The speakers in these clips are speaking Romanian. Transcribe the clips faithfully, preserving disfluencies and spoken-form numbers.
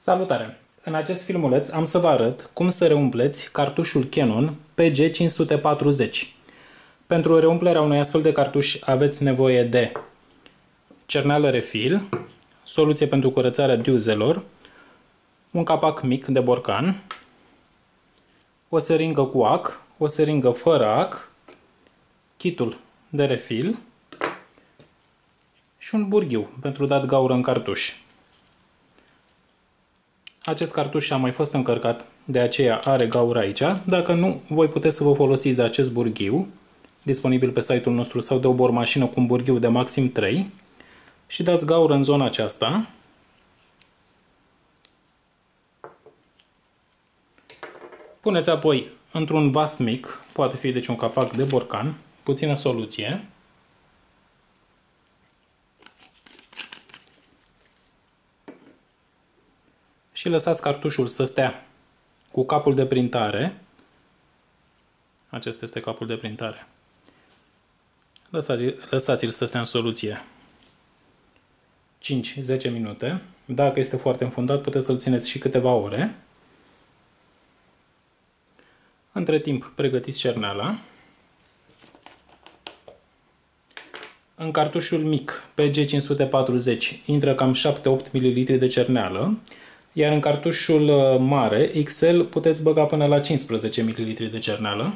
Salutare! În acest filmuleț am să vă arăt cum să reumpleți cartușul Canon P G cinci sute patruzeci. Pentru reumplerea unui astfel de cartuș aveți nevoie de cerneală refill, soluție pentru curățarea diuzelor, un capac mic de borcan, o seringă cu ac, o seringă fără ac, kitul de refill și un burghiu pentru dat gaură în cartuș. Acest cartuș a mai fost încărcat, de aceea are gaură aici. Dacă nu, voi puteți să vă folosiți de acest burghiu, disponibil pe site-ul nostru, sau de o bormașină cu un burghiu de maxim trei și dați gaură în zona aceasta. Puneți apoi într-un vas mic, poate fi deci un capac de borcan, puțină soluție. Și lăsați cartușul să stea cu capul de printare. Acesta este capul de printare. Lăsați-l lăsați să stea în soluție cinci zece minute. Dacă este foarte înfundat, puteți să-l țineți și câteva ore. Între timp, pregătiți cerneala. În cartușul mic P G cinci sute patruzeci intră cam șapte opt ml de cerneală, iar în cartușul mare X L puteți băga până la cincisprezece ml de cerneală.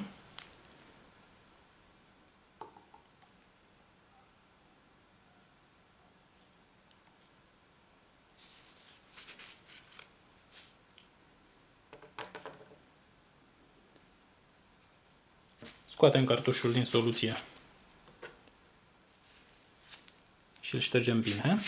Scoatem cartușul din soluție și îl ștergem bine.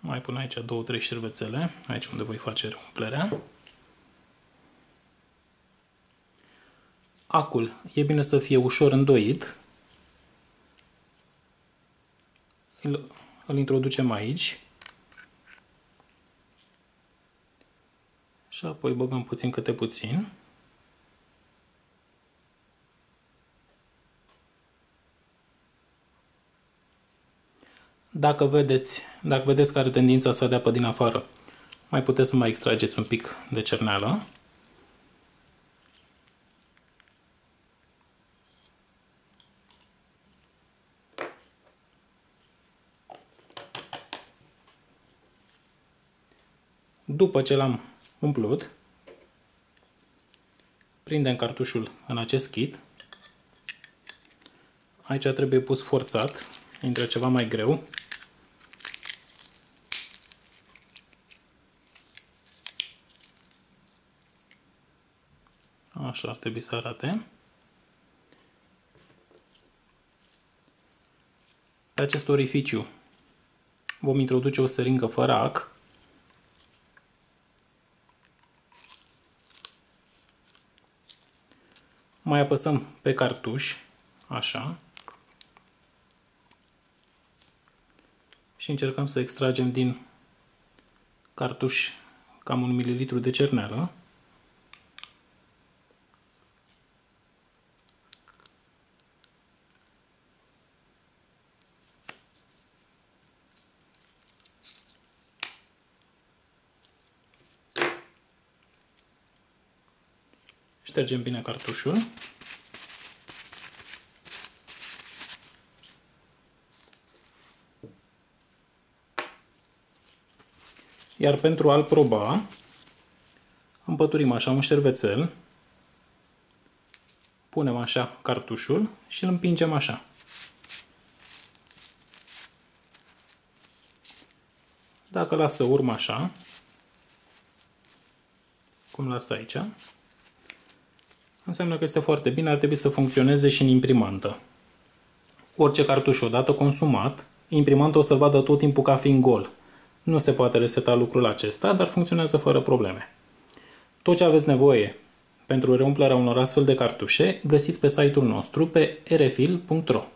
Mai pun aici două trei șervețele, aici unde voi face reumplerea. Acul e bine să fie ușor îndoit. Îl, îl introducem aici. Și apoi băgăm puțin câte puțin. Dacă vedeți, dacă vedeți că are tendința să dea pe din afară, mai puteți să mai extrageți un pic de cerneală. După ce l-am umplut, prindem cartușul în acest kit. Aici trebuie pus forțat, intră ceva mai greu. Așa ar trebui să arate. Pe acest orificiu vom introduce o seringă fără ac. Mai apăsăm pe cartuș, așa, și încercăm să extragem din cartuș cam un mililitru de cerneală. Ștergem bine cartușul. Iar pentru a-l proba, împăturim așa un șervețel, punem așa cartușul și îl împingem așa. Dacă lasă urmă așa, cum lasă aici, înseamnă că este foarte bine, ar trebui să funcționeze și în imprimantă. Orice cartuș odată consumat, imprimanta o să-l vadă tot timpul ca fiind gol. Nu se poate reseta lucrul acesta, dar funcționează fără probleme. Tot ce aveți nevoie pentru reumplerea unor astfel de cartușe găsiți pe site-ul nostru pe erefill punct ro.